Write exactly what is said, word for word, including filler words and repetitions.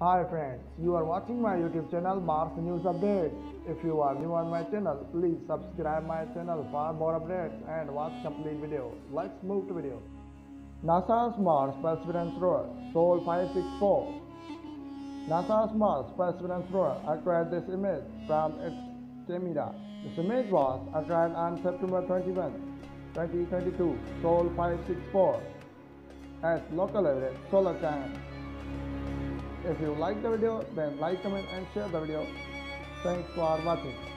Hi friends, you are watching my YouTube channel Mars News Update. If you are new on my channel, please subscribe my channel for more updates and watch complete video. Let's move to video. NASA's Mars Perseverance rover, Sol five sixty-four. NASA's Mars Perseverance rover acquired this image from its camera. This image was acquired on September twenty-first, twenty twenty-two, Sol five sixty-four, at local average solar time. If you like the video, then like, comment and share the video. Thanks for watching.